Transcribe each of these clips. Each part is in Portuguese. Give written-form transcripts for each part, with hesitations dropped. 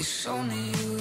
It's only you.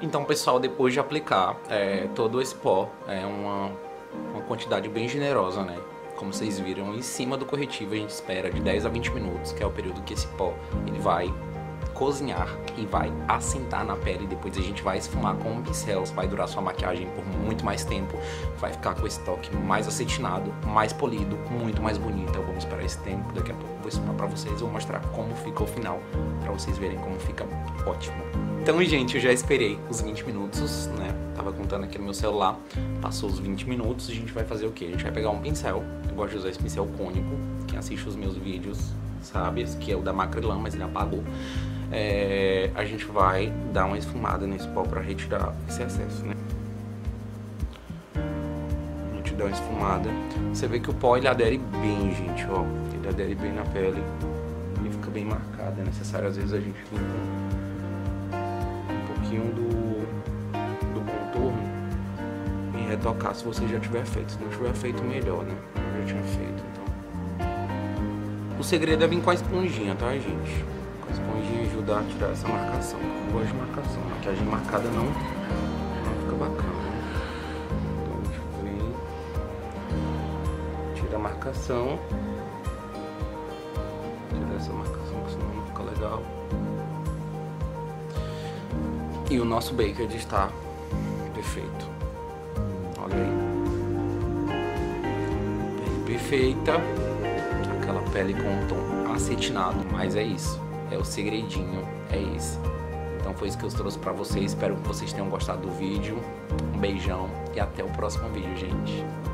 Então, pessoal, depois de aplicar todo esse pó, uma quantidade bem generosa, né? Como vocês viram, em cima do corretivo a gente espera de 10 a 20 minutos, que é o período que esse pó ele vai cozinhar e vai assentar na pele. Depois a gente vai esfumar com um pincel, vai durar sua maquiagem por muito mais tempo, vai ficar com esse toque mais acetinado, mais polido, muito mais bonito. Vamos esperar esse tempo, daqui a pouco eu vou esfumar pra vocês, vou mostrar como fica o final, pra vocês verem como fica ótimo. Então, gente, eu já esperei os 20 minutos, né? Tava contando aqui no meu celular, passou os 20 minutos, a gente vai fazer o quê? A gente vai pegar um pincel, eu gosto de usar esse pincel cônico, quem assiste os meus vídeos sabe, esse aqui é o da Macrylan, mas ele apagou. A gente vai dar uma esfumada nesse pó pra retirar esse excesso, né? A gente dá uma esfumada, você vê que o pó ele adere bem, gente, ó, ele adere bem na pele, ele fica bem marcado, é necessário às vezes a gente limpa do contorno e retocar se você já tiver feito. Se não tiver feito, melhor, né? Eu já tinha feito, então. O segredo é vir com a esponjinha, tá, gente? Com a esponjinha ajudar a tirar essa marcação. Eu gosto de marcação, maquiagem marcada não fica bacana. Então, a gente vem, tira a marcação, tira essa marcação, que senão não fica legal. E o nosso baker está perfeito. Olha aí. Pele perfeita. Aquela pele com um tom acetinado. Mas é isso. É o segredinho. É esse. Então foi isso que eu trouxe pra vocês. Espero que vocês tenham gostado do vídeo. Um beijão e até o próximo vídeo, gente.